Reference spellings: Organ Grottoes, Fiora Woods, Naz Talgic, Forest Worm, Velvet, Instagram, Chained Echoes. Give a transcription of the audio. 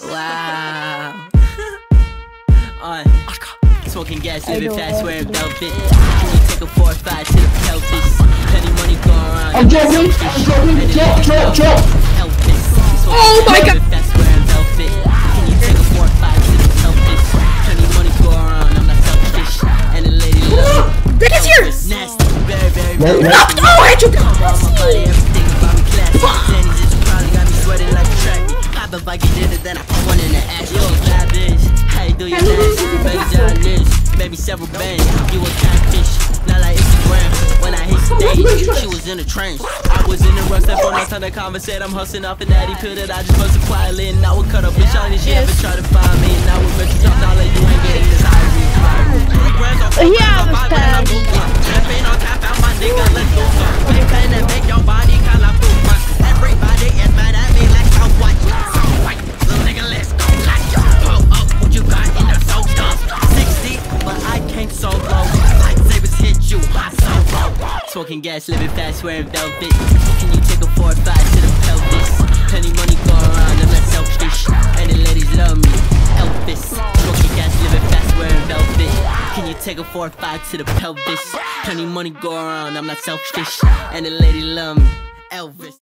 Wow. Smoking gas, living fast, wearing velvet. Can you take a 4 or 5 to the pelvis? Penny money going around. I'm dropping. Drop. Oh my god. Can you take a 4 or 5 to the pelvis? Penny money going around. I'm not selfish. And the lady. Big is here. Nasty, very. No! Oh, I dropped. If I get it, then I put one in the ass. You're a bad bitch. How you do your dance? Baby down this, maybe several bands. You a catfish, not like Instagram. When I hit stage, she was in a trance. I was in the rush that phone. Last time they conversate, I'm hustling off and daddy put it. I just busted quietly and I would cut a bitch on this shit. But try to find me and I would make you talk all like you ain't getting this. Yeah, I'm bad. Jumping on top out my nigga, let's go. Big fan and make your body kind of food. Everybody is mad at me like I'm white. Smoking gas, living fast, wearing velvet. Can you take a 4 or 5 to the pelvis? Plenty money go around, I'm not selfish. And the ladies love me, Elvis. Smoking gas, living fast, wearing velvet. Can you take a 4 or 5 to the pelvis? Plenty money go around, I'm not selfish. And the lady love me, Elvis.